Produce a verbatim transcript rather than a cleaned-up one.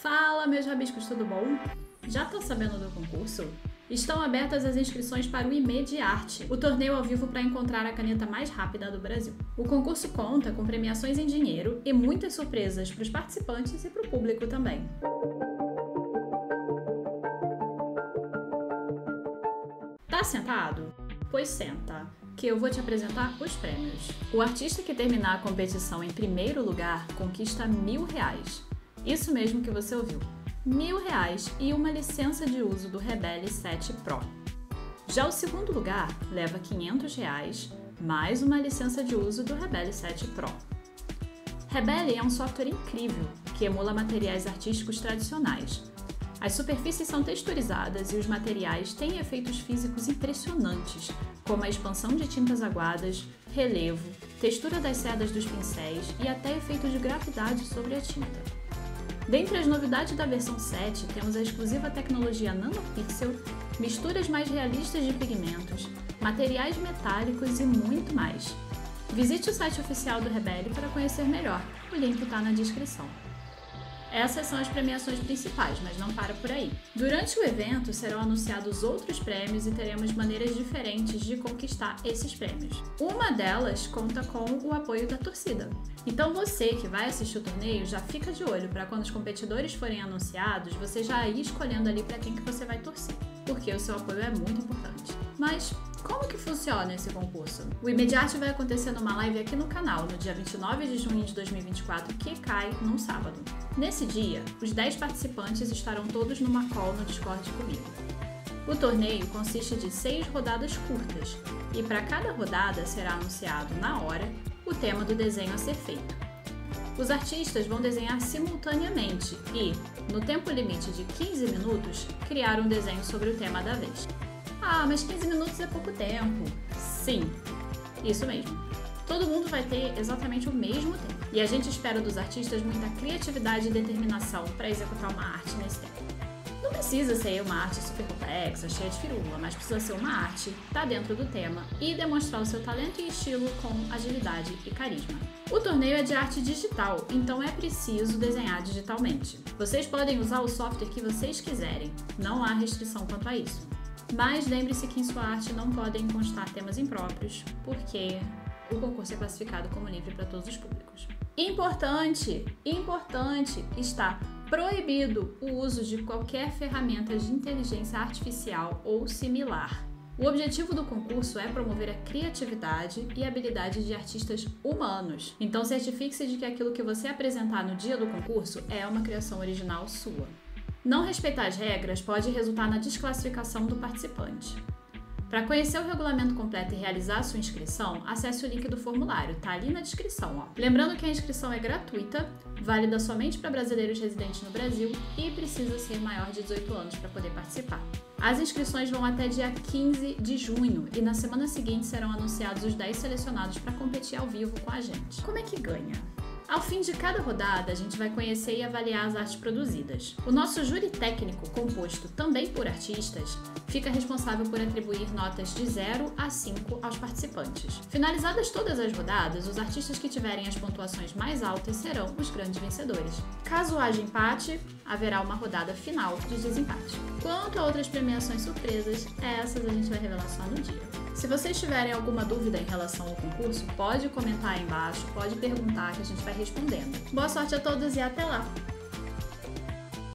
Fala, meus rabiscos, tudo bom? Já estão sabendo do concurso? Estão abertas as inscrições para o Imediarte, o torneio ao vivo para encontrar a caneta mais rápida do Brasil. O concurso conta com premiações em dinheiro e muitas surpresas para os participantes e para o público também. Tá sentado? Pois senta, que eu vou te apresentar os prêmios. O artista que terminar a competição em primeiro lugar conquista mil reais. Isso mesmo que você ouviu. Mil reais e uma licença de uso do Rebelle sete Pro. Já o segundo lugar leva quinhentos reais, mais uma licença de uso do Rebelle sete Pro. Rebelle é um software incrível que emula materiais artísticos tradicionais. As superfícies são texturizadas e os materiais têm efeitos físicos impressionantes, como a expansão de tintas aguadas, relevo, textura das cerdas dos pincéis e até efeitos de gravidade sobre a tinta. Dentre as novidades da versão sete, temos a exclusiva tecnologia NanoPixel, misturas mais realistas de pigmentos, materiais metálicos e muito mais. Visite o site oficial do Rebelle para conhecer melhor, o link está na descrição. Essas são as premiações principais, mas não para por aí. Durante o evento serão anunciados outros prêmios e teremos maneiras diferentes de conquistar esses prêmios. Uma delas conta com o apoio da torcida. Então você que vai assistir o torneio já fica de olho para quando os competidores forem anunciados, você já ir escolhendo ali para quem que você vai torcer, porque o seu apoio é muito importante. Mas como que funciona esse concurso? O Imediarte vai acontecer numa live aqui no canal, no dia vinte e nove de junho de dois mil e vinte e quatro, que cai num sábado. Nesse dia, os dez participantes estarão todos numa call no Discord comigo. O torneio consiste de seis rodadas curtas, e para cada rodada será anunciado, na hora, o tema do desenho a ser feito. Os artistas vão desenhar simultaneamente e, no tempo limite de quinze minutos, criar um desenho sobre o tema da vez. Ah, mas quinze minutos é pouco tempo. Sim, isso mesmo. Todo mundo vai ter exatamente o mesmo tempo. E a gente espera dos artistas muita criatividade e determinação para executar uma arte nesse tempo. Não precisa ser uma arte super complexa, cheia de firula, mas precisa ser uma arte, tá dentro do tema e demonstrar o seu talento e estilo com agilidade e carisma. O torneio é de arte digital, então é preciso desenhar digitalmente. Vocês podem usar o software que vocês quiserem, não há restrição quanto a isso. Mas lembre-se que em sua arte não podem constar temas impróprios, porque o concurso é classificado como livre para todos os públicos. Importante, importante, está proibido o uso de qualquer ferramenta de inteligência artificial ou similar. O objetivo do concurso é promover a criatividade e habilidade de artistas humanos. Então certifique-se de que aquilo que você apresentar no dia do concurso é uma criação original sua. Não respeitar as regras pode resultar na desclassificação do participante. Para conhecer o regulamento completo e realizar a sua inscrição, acesse o link do formulário, tá ali na descrição, ó. Lembrando que a inscrição é gratuita, válida somente para brasileiros residentes no Brasil e precisa ser maior de dezoito anos para poder participar. As inscrições vão até dia quinze de junho e na semana seguinte serão anunciados os dez selecionados para competir ao vivo com a gente. Como é que ganha? Ao fim de cada rodada, a gente vai conhecer e avaliar as artes produzidas. O nosso júri técnico, composto também por artistas, fica responsável por atribuir notas de zero a cinco aos participantes. Finalizadas todas as rodadas, os artistas que tiverem as pontuações mais altas serão os grandes vencedores. Caso haja empate, haverá uma rodada final de desempate. Quanto a outras premiações surpresas, essas a gente vai revelar só no dia. Se vocês tiverem alguma dúvida em relação ao concurso, pode comentar aí embaixo, pode perguntar que a gente vai respondendo. Boa sorte a todos e até lá!